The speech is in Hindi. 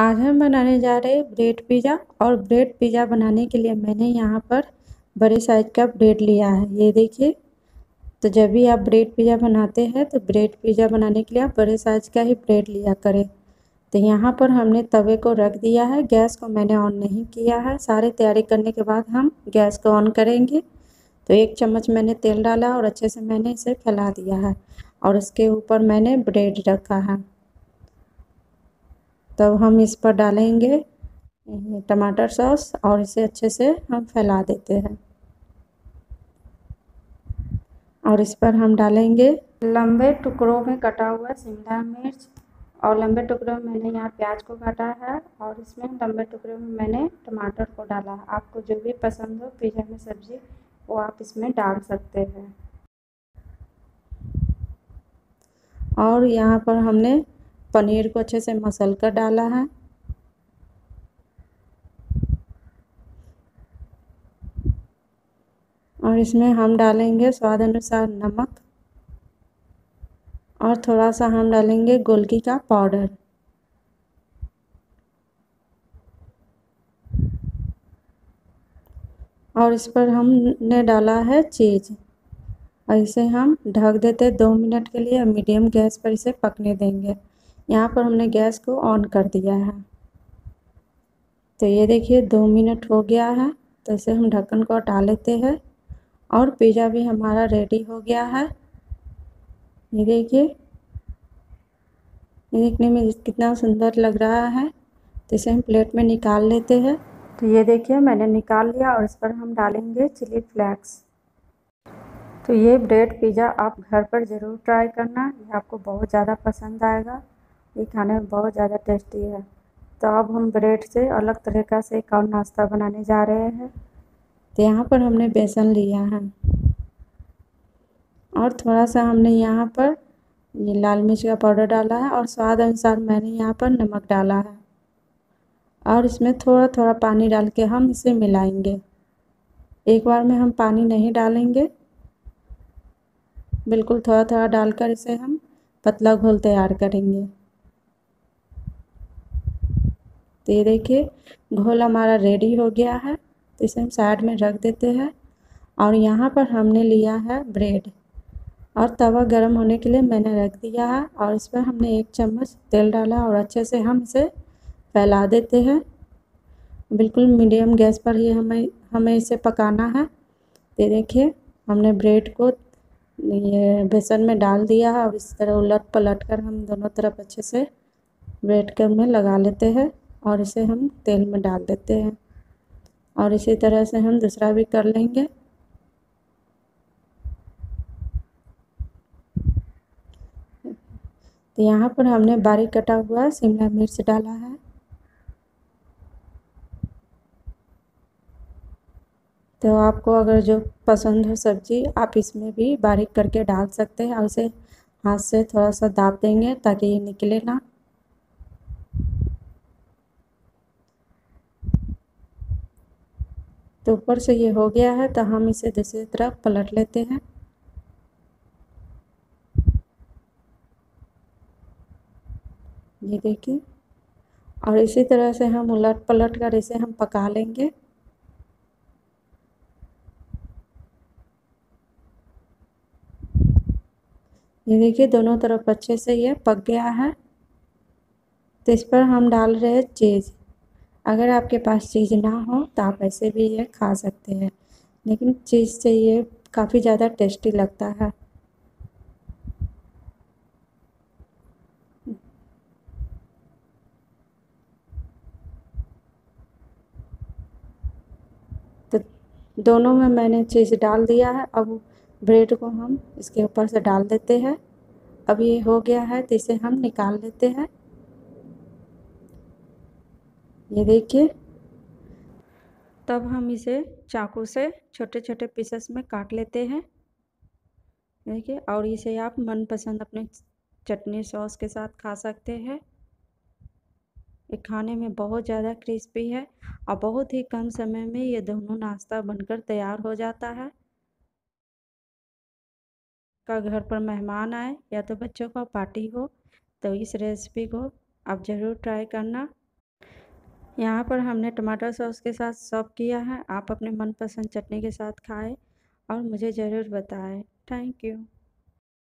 आज हम बनाने जा रहे हैं ब्रेड पिज़्ज़ा। और ब्रेड पिज़्ज़ा बनाने के लिए मैंने यहाँ पर बड़े साइज़ का ब्रेड लिया है, ये देखिए। तो जब भी आप ब्रेड पिज़्ज़ा बनाते हैं तो ब्रेड पिज़्ज़ा बनाने के लिए आप बड़े साइज़ का ही ब्रेड लिया करें। तो यहाँ पर हमने तवे को रख दिया है, गैस को मैंने ऑन नहीं किया है। सारे तैयारी करने के बाद हम गैस को ऑन करेंगे। तो एक चम्मच मैंने तेल डाला और अच्छे से मैंने इसे फैला दिया है और उसके ऊपर मैंने ब्रेड रखा है। तब हम इस पर डालेंगे टमाटर सॉस और इसे अच्छे से हम फैला देते हैं। और इस पर हम डालेंगे लंबे टुकड़ों में कटा हुआ शिमला मिर्च। और लंबे टुकड़ों में मैंने यहाँ प्याज को काटा है और इसमें लंबे टुकड़ों में मैंने टमाटर को डाला है। आपको जो भी पसंद हो पिज़्ज़ा में सब्ज़ी वो आप इसमें डाल सकते हैं। और यहाँ पर हमने पनीर को अच्छे से मसल कर डाला है। और इसमें हम डालेंगे स्वाद अनुसार नमक और थोड़ा सा हम डालेंगे गोलकी का पाउडर। और इस पर हमने डाला है चीज़ और इसे हम ढक देते 2 मिनट के लिए। मीडियम गैस पर इसे पकने देंगे। यहाँ पर हमने गैस को ऑन कर दिया है। तो ये देखिए 2 मिनट हो गया है। तो इसे हम ढक्कन को हटा लेते हैं और पिज़्ज़ा भी हमारा रेडी हो गया है। ये देखिए, ये देखने में कितना सुंदर लग रहा है। तो इसे हम प्लेट में निकाल लेते हैं। तो ये देखिए मैंने निकाल लिया और इस पर हम डालेंगे चिली फ्लेक्स। तो ये ब्रेड पिज़्ज़ा आप घर पर ज़रूर ट्राई करना, ये आपको बहुत ज़्यादा पसंद आएगा। ये खाने में बहुत ज़्यादा टेस्टी है। तो अब हम ब्रेड से अलग तरह का से एक और नाश्ता बनाने जा रहे हैं। तो यहाँ पर हमने बेसन लिया है और थोड़ा सा हमने यहाँ पर ये लाल मिर्च का पाउडर डाला है और स्वाद अनुसार मैंने यहाँ पर नमक डाला है। और इसमें थोड़ा थोड़ा पानी डाल के हम इसे मिलाएंगे। एक बार में हम पानी नहीं डालेंगे, बिल्कुल थोड़ा थोड़ा डालकर इसे हम पतला घोल तैयार करेंगे। तो ये देखिए घोल हमारा रेडी हो गया है। तो इसे हम साइड में रख देते हैं। और यहाँ पर हमने लिया है ब्रेड और तवा गर्म होने के लिए मैंने रख दिया है। और इस पर हमने 1 चम्मच तेल डाला और अच्छे से हम इसे फैला देते हैं। बिल्कुल मीडियम गैस पर ही हमें इसे पकाना है। ये देखिए हमने ब्रेड को ये बेसन में डाल दिया है और इस तरह उलट पलट कर हम दोनों तरफ अच्छे से ब्रेड के में लगा लेते हैं और इसे हम तेल में डाल देते हैं। और इसी तरह से हम दूसरा भी कर लेंगे। तो यहाँ पर हमने बारीक कटा हुआ शिमला मिर्च डाला है। तो आपको अगर जो पसंद हो सब्ज़ी आप इसमें भी बारीक करके डाल सकते हैं और उसे हाथ से थोड़ा सा दाब देंगे ताकि ये निकले ना। तो ऊपर से ये हो गया है। तो हम इसे दूसरी तरफ पलट लेते हैं। ये देखिए और इसी तरह से हम उलट पलट कर इसे हम पका लेंगे। ये देखिए दोनों तरफ अच्छे से ये पक गया है। तो इस पर हम डाल रहे हैं चीज़। अगर आपके पास चीज़ ना हो तो आप ऐसे भी ये खा सकते हैं, लेकिन चीज़ से ये काफ़ी ज़्यादा टेस्टी लगता है। तो दोनों में मैंने चीज़ डाल दिया है। अब ब्रेड को हम इसके ऊपर से डाल देते हैं। अब ये हो गया है तो इसे हम निकाल लेते हैं। ये देखिए तब हम इसे चाकू से छोटे छोटे पीसेस में काट लेते हैं। देखिए और इसे आप मनपसंद अपने चटनी सॉस के साथ खा सकते हैं। ये खाने में बहुत ज़्यादा क्रिस्पी है और बहुत ही कम समय में ये दोनों नाश्ता बनकर तैयार हो जाता है। का घर पर मेहमान आए या तो बच्चों का पार्टी हो तो इस रेसिपी को आप ज़रूर ट्राई करना। यहाँ पर हमने टमाटर सॉस के साथ सर्व किया है। आप अपने मनपसंद चटनी के साथ खाएं और मुझे ज़रूर बताएं। Thank you.